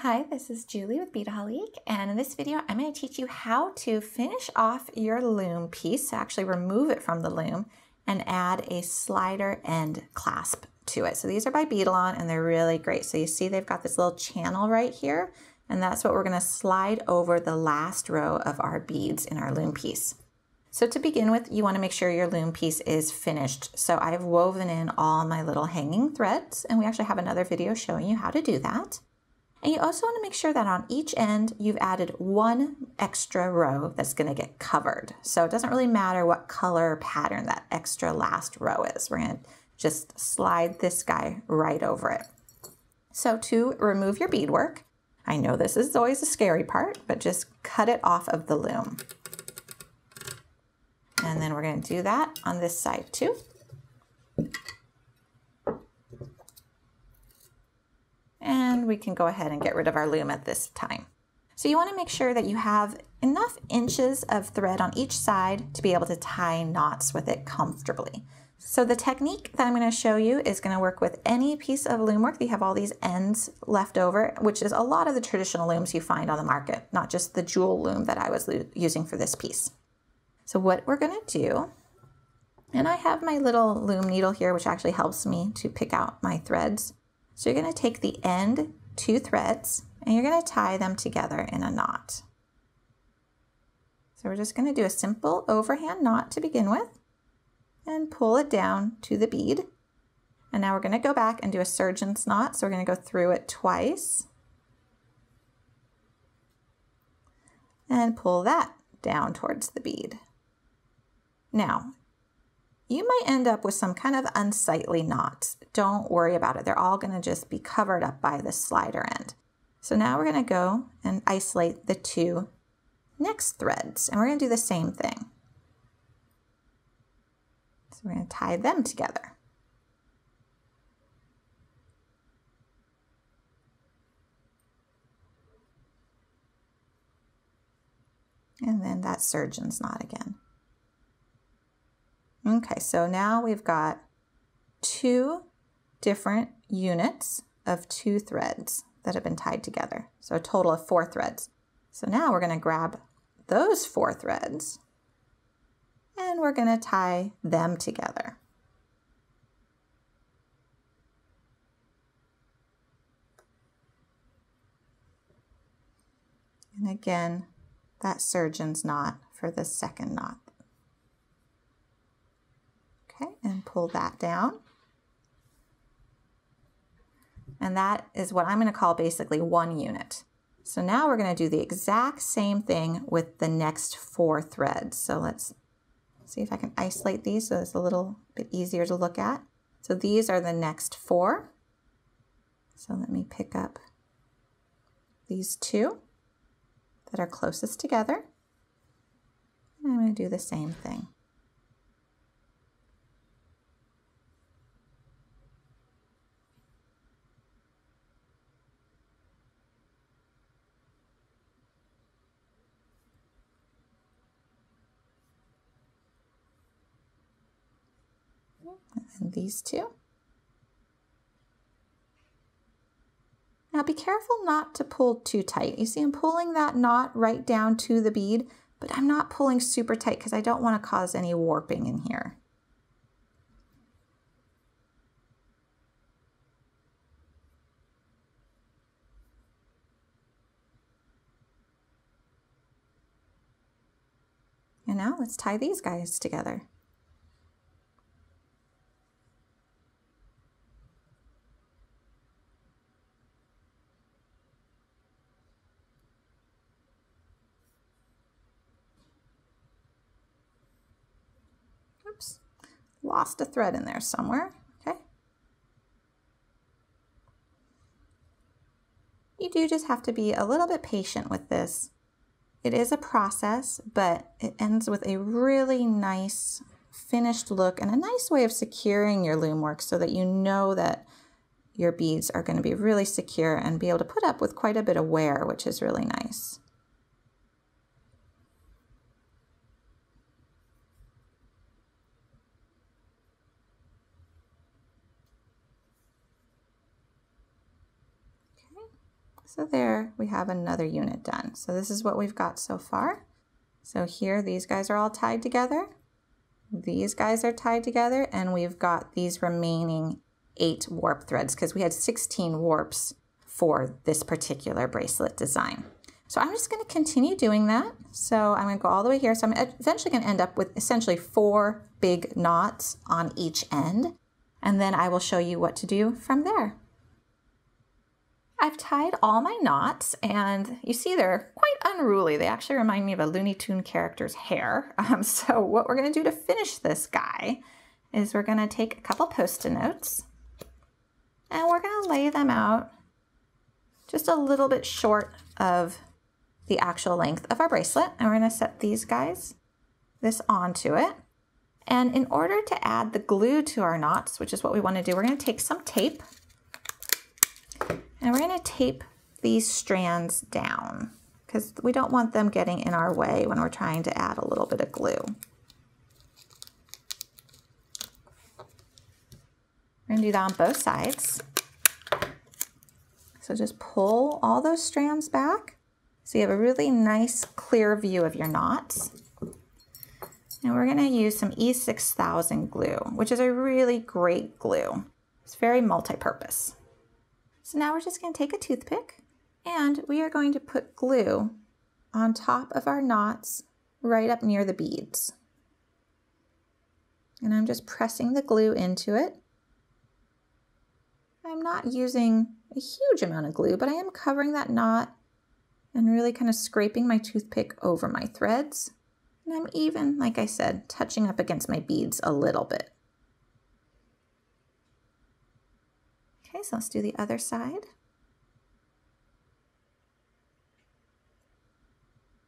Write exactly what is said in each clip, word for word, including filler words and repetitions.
Hi, this is Julie with Beadaholique, and in this video I'm going to teach you how to finish off your loom piece, so actually remove it from the loom, and add a slider end clasp to it. So these are by Beadalon, and they're really great. So you see they've got this little channel right here, and that's what we're going to slide over the last row of our beads in our loom piece. So to begin with, you want to make sure your loom piece is finished. So I've woven in all my little hanging threads, and we actually have another video showing you how to do that. And you also want to make sure that on each end you've added one extra row that's going to get covered. So it doesn't really matter what color or pattern that extra last row is. We're going to just slide this guy right over it. So to remove your beadwork, I know this is always the scary part, but just cut it off of the loom. And then we're going to do that on this side too. And we can go ahead and get rid of our loom at this time. So you want to make sure that you have enough inches of thread on each side to be able to tie knots with it comfortably. So the technique that I'm going to show you is going to work with any piece of loom work that you have all these ends left over, which is a lot of the traditional looms you find on the market, not just the jewel loom that I was using for this piece. So what we're going to do, and I have my little loom needle here, which actually helps me to pick out my threads. So you're going to take the end two threads and you're going to tie them together in a knot. So we're just going to do a simple overhand knot to begin with and pull it down to the bead. And now we're going to go back and do a surgeon's knot. So we're going to go through it twice and pull that down towards the bead. Now, you might end up with some kind of unsightly knots. Don't worry about it. They're all going to just be covered up by the slider end. So now we're going to go and isolate the two next threads, and we're going to do the same thing. So we're going to tie them together. And then that surgeon's knot again. Okay, so now we've got two different units of two threads that have been tied together. So a total of four threads. So now we're gonna grab those four threads and we're gonna tie them together. And again, that surgeon's knot for the second knot. Okay, and pull that down. And that is what I'm going to call basically one unit. So now we're going to do the exact same thing with the next four threads. So let's see if I can isolate these so it's a little bit easier to look at. So these are the next four. So let me pick up these two that are closest together. And I'm going to do the same thing. And these two. Now be careful not to pull too tight. You see I'm pulling that knot right down to the bead, but I'm not pulling super tight because I don't want to cause any warping in here. And now let's tie these guys together. Oops, lost a thread in there somewhere, okay? You do just have to be a little bit patient with this. It is a process, but it ends with a really nice finished look and a nice way of securing your loom work so that you know that your beads are going to be really secure and be able to put up with quite a bit of wear, which is really nice. So there we have another unit done. So this is what we've got so far. So here these guys are all tied together. These guys are tied together, and we've got these remaining eight warp threads because we had sixteen warps for this particular bracelet design. So I'm just going to continue doing that. So I'm going to go all the way here. So I'm eventually going to end up with essentially four big knots on each end, and then I will show you what to do from there. I've tied all my knots, and you see they're quite unruly. They actually remind me of a Looney Tune character's hair. Um, so what we're going to do to finish this guy is we're going to take a couple Post-it notes, and we're going to lay them out just a little bit short of the actual length of our bracelet. And we're going to set these guys, this onto it. And in order to add the glue to our knots, which is what we want to do, we're going to take some tape, and we're going to tape these strands down because we don't want them getting in our way when we're trying to add a little bit of glue. We're going to do that on both sides. So just pull all those strands back so you have a really nice clear view of your knots. And we're going to use some E six thousand glue, which is a really great glue. It's very multi-purpose. So now we're just going to take a toothpick, and we are going to put glue on top of our knots right up near the beads. And I'm just pressing the glue into it. I'm not using a huge amount of glue, but I am covering that knot and really kind of scraping my toothpick over my threads. And I'm even, like I said, touching up against my beads a little bit. Okay, so let's do the other side.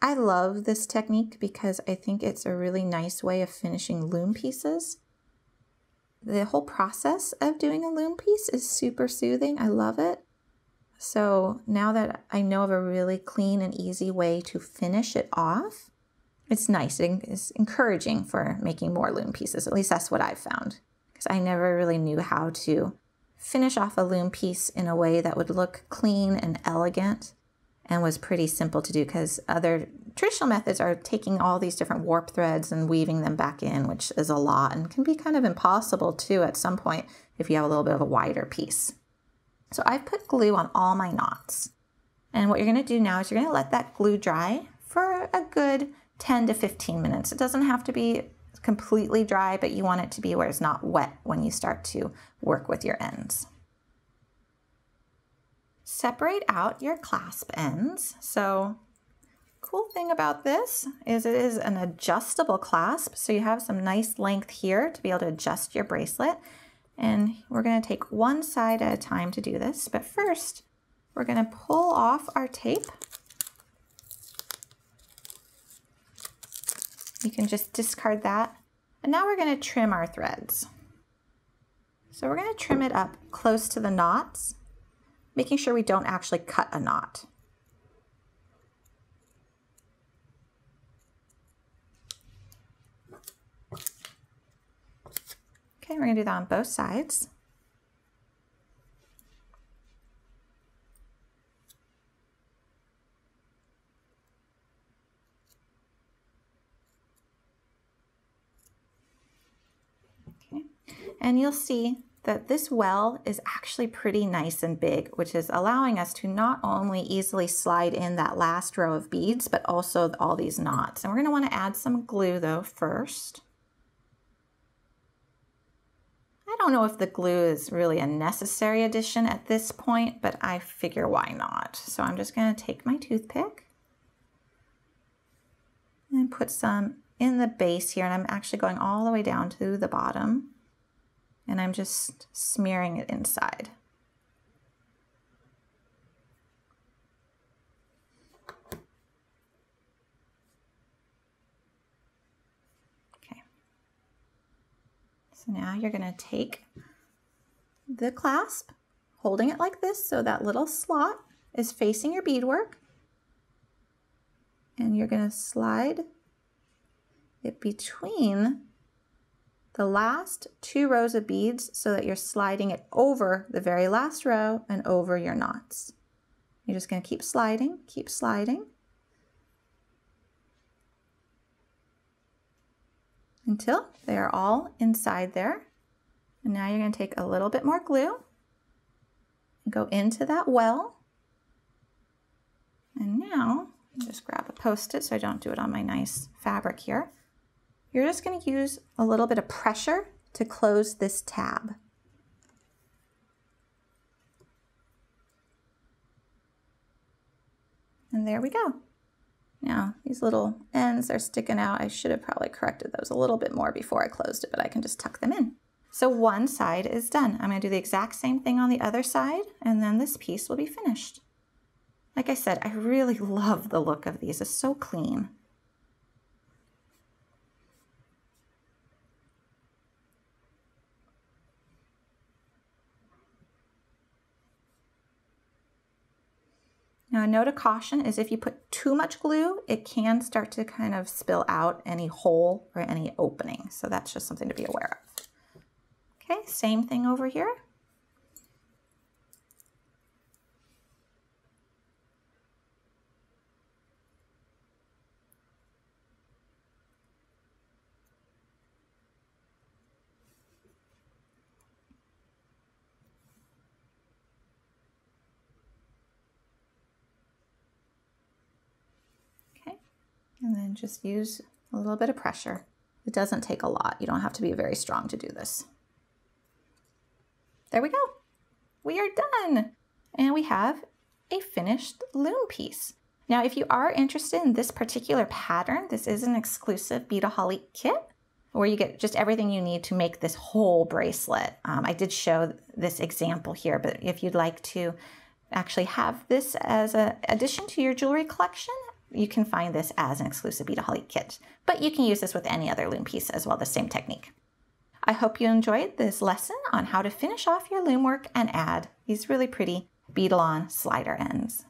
I love this technique because I think it's a really nice way of finishing loom pieces. The whole process of doing a loom piece is super soothing. I love it. So now that I know of a really clean and easy way to finish it off, it's nice. It's encouraging for making more loom pieces. At least that's what I've found, because I never really knew how to finish off a loom piece in a way that would look clean and elegant and was pretty simple to do, because other traditional methods are taking all these different warp threads and weaving them back in, which is a lot and can be kind of impossible too at some point if you have a little bit of a wider piece. So I've put glue on all my knots. And what you're gonna do now is you're gonna let that glue dry for a good ten to fifteen minutes. It doesn't have to be completely dry, but you want it to be where it's not wet when you start to work with your ends. Separate out your clasp ends. So cool thing about this is it is an adjustable clasp. So you have some nice length here to be able to adjust your bracelet. And we're going to take one side at a time to do this. But first, we're going to pull off our tape. You can just discard that. And now we're going to trim our threads. So we're going to trim it up close to the knots, making sure we don't actually cut a knot. Okay, we're going to do that on both sides. And you'll see that this well is actually pretty nice and big, which is allowing us to not only easily slide in that last row of beads, but also all these knots. And we're going to want to add some glue though first. I don't know if the glue is really a necessary addition at this point, but I figure why not. So I'm just going to take my toothpick and put some in the base here. And I'm actually going all the way down to the bottom. And I'm just smearing it inside. Okay. So now you're going to take the clasp, holding it like this so that little slot is facing your beadwork. And you're going to slide it between the last two rows of beads so that you're sliding it over the very last row and over your knots. You're just going to keep sliding, keep sliding until they are all inside there. And now you're going to take a little bit more glue and go into that well. And now just grab a Post-it so I don't do it on my nice fabric here. You're just going to use a little bit of pressure to close this tab. And there we go. Now these little ends are sticking out. I should have probably corrected those a little bit more before I closed it, but I can just tuck them in. So one side is done. I'm going to do the exact same thing on the other side, and then this piece will be finished. Like I said, I really love the look of these. It's so clean. Now, a note of caution is if you put too much glue, it can start to kind of spill out any hole or any opening. So that's just something to be aware of. Okay, same thing over here. And then just use a little bit of pressure. It doesn't take a lot. You don't have to be very strong to do this. There we go. We are done. And we have a finished loom piece. Now, if you are interested in this particular pattern, this is an exclusive Beadaholique kit where you get just everything you need to make this whole bracelet. Um, I did show this example here, but if you'd like to actually have this as an addition to your jewelry collection, you can find this as an exclusive Beadaholique kit, but you can use this with any other loom piece as well, the same technique. I hope you enjoyed this lesson on how to finish off your loom work and add these really pretty Beadalon slider ends.